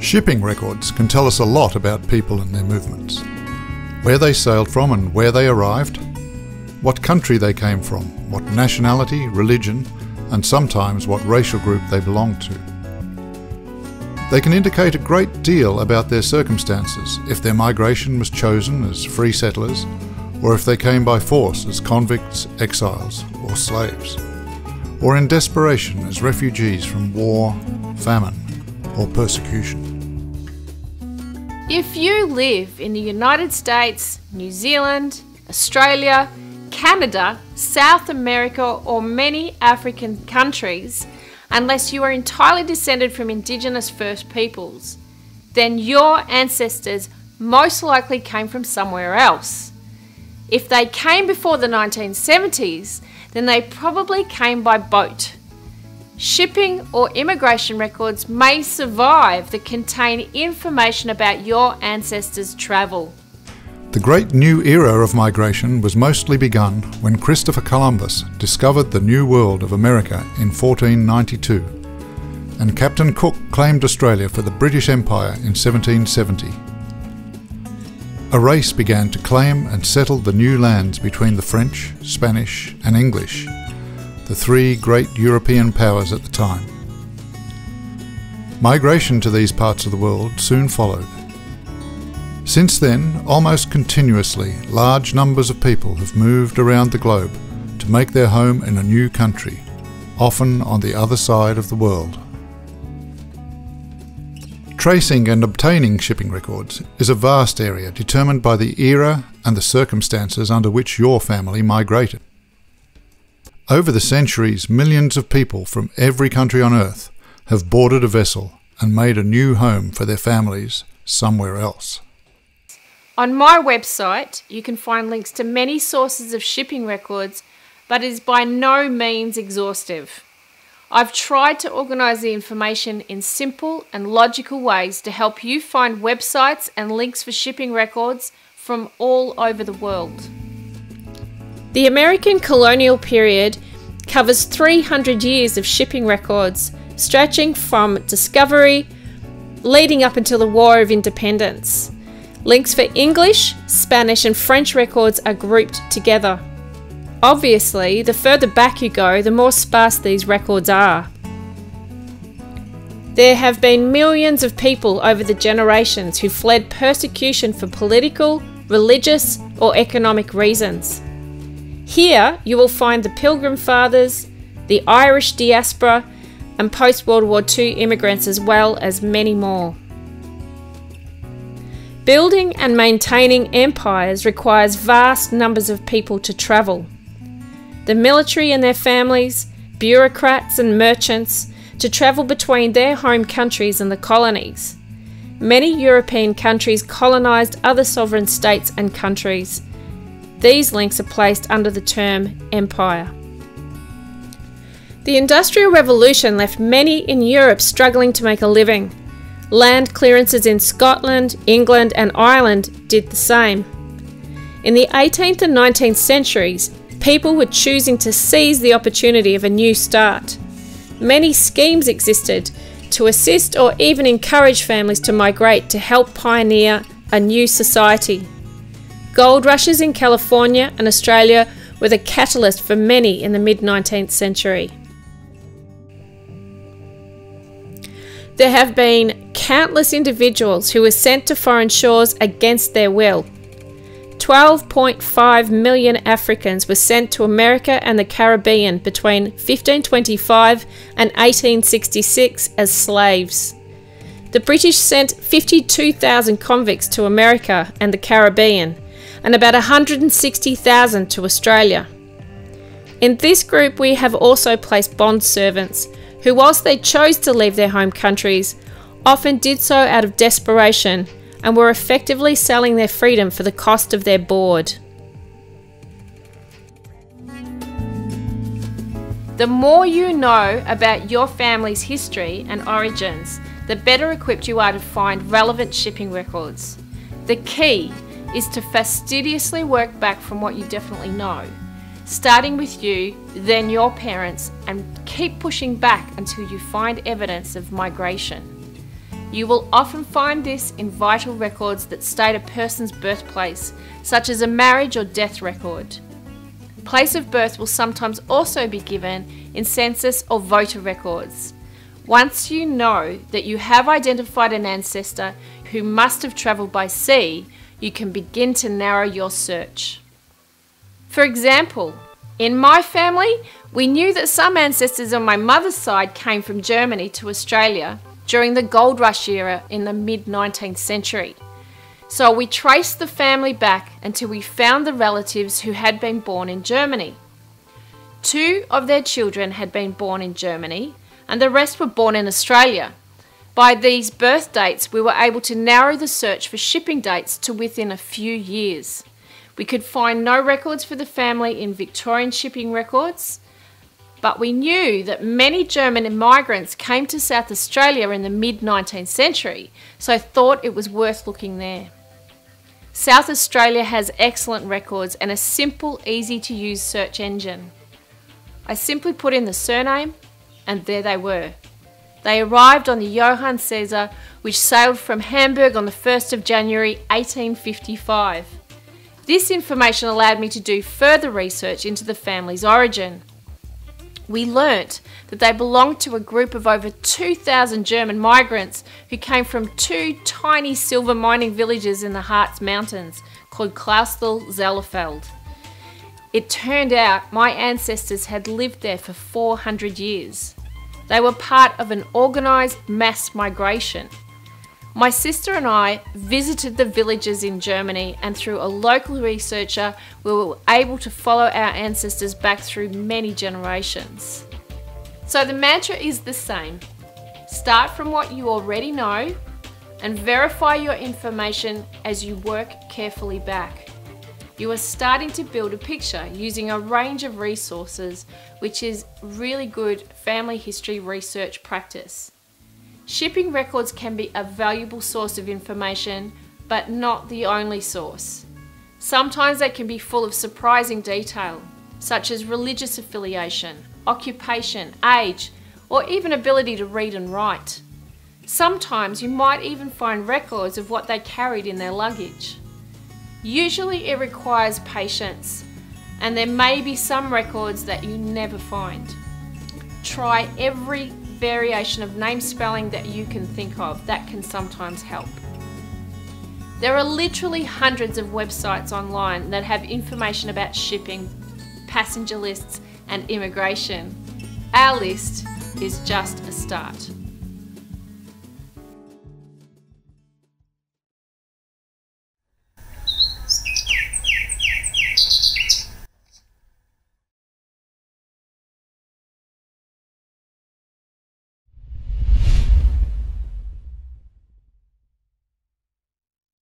Shipping records can tell us a lot about people and their movements. Where they sailed from and where they arrived, what country they came from, what nationality, religion, and sometimes what racial group they belonged to. They can indicate a great deal about their circumstances, if their migration was chosen as free settlers, or if they came by force as convicts, exiles, or slaves, or in desperation as refugees from war, famine, or persecution. If you live in the United States, New Zealand, Australia, Canada, South America, or many African countries, unless you are entirely descended from Indigenous First Peoples, then your ancestors most likely came from somewhere else. If they came before the 1970s, then they probably came by boat. Shipping or immigration records may survive that contain information about your ancestors' travel. The great new era of migration was mostly begun when Christopher Columbus discovered the New World of America in 1492, and Captain Cook claimed Australia for the British Empire in 1770. A race began to claim and settle the new lands between the French, Spanish, and English, the three great European powers at the time. Migration to these parts of the world soon followed. Since then, almost continuously, large numbers of people have moved around the globe to make their home in a new country, often on the other side of the world. Tracing and obtaining shipping records is a vast area determined by the era and the circumstances under which your family migrated. Over the centuries, millions of people from every country on earth have boarded a vessel and made a new home for their families somewhere else. On my website, you can find links to many sources of shipping records, but it is by no means exhaustive. I've tried to organise the information in simple and logical ways to help you find websites and links for shipping records from all over the world. The American colonial period covers 300 years of shipping records, stretching from discovery leading up until the War of Independence. Links for English, Spanish and French records are grouped together. Obviously, the further back you go, the more sparse these records are. There have been millions of people over the generations who fled persecution for political, religious or economic reasons. Here you will find the Pilgrim Fathers, the Irish diaspora and post-World War II immigrants, as well as many more. Building and maintaining empires requires vast numbers of people to travel. The military and their families, bureaucrats and merchants, to travel between their home countries and the colonies. Many European countries colonised other sovereign states and countries. These links are placed under the term empire. The Industrial Revolution left many in Europe struggling to make a living. Land clearances in Scotland, England and Ireland did the same. In the 18th and 19th centuries, people were choosing to seize the opportunity of a new start. Many schemes existed to assist or even encourage families to migrate to help pioneer a new society. Gold rushes in California and Australia were the catalyst for many in the mid-19th century. There have been countless individuals who were sent to foreign shores against their will. 12.5 million Africans were sent to America and the Caribbean between 1525 and 1866 as slaves. The British sent 52,000 convicts to America and the Caribbean, and about 160,000 to Australia. In this group we have also placed bond servants, who, whilst they chose to leave their home countries, often did so out of desperation and were effectively selling their freedom for the cost of their board. The more you know about your family's history and origins, the better equipped you are to find relevant shipping records. The key is to fastidiously work back from what you definitely know, starting with you, then your parents, and keep pushing back until you find evidence of migration. You will often find this in vital records that state a person's birthplace, such as a marriage or death record. Place of birth will sometimes also be given in census or voter records. Once you know that you have identified an ancestor who must have travelled by sea, you can begin to narrow your search. For example, in my family, we knew that some ancestors on my mother's side came from Germany to Australia during the Gold Rush era in the mid-19th century. So we traced the family back until we found the relatives who had been born in Germany. 2 of their children had been born in Germany, and the rest were born in Australia. By these birth dates, we were able to narrow the search for shipping dates to within a few years. We could find no records for the family in Victorian shipping records, but we knew that many German migrants came to South Australia in the mid-19th century, so I thought it was worth looking there. South Australia has excellent records and a simple, easy-to-use search engine. I simply put in the surname, and there they were. They arrived on the Johann Caesar, which sailed from Hamburg on the 1st of January 1855. This information allowed me to do further research into the family's origin. We learnt that they belonged to a group of over 2,000 German migrants who came from 2 tiny silver mining villages in the Harz Mountains called Clausthal-Zellerfeld. It turned out my ancestors had lived there for 400 years. They were part of an organised mass migration. My sister and I visited the villages in Germany, and through a local researcher, we were able to follow our ancestors back through many generations. So the mantra is the same. Start from what you already know and verify your information as you work carefully back. You are starting to build a picture using a range of resources, which is really good family history research practice. Shipping records can be a valuable source of information, but not the only source. Sometimes they can be full of surprising detail, such as religious affiliation, occupation, age, or even ability to read and write. Sometimes you might even find records of what they carried in their luggage. Usually it requires patience, and there may be some records that you never find. Try every variation of name spelling that you can think of. That can sometimes help. There are literally hundreds of websites online that have information about shipping, passenger lists and immigration. Our list is just a start.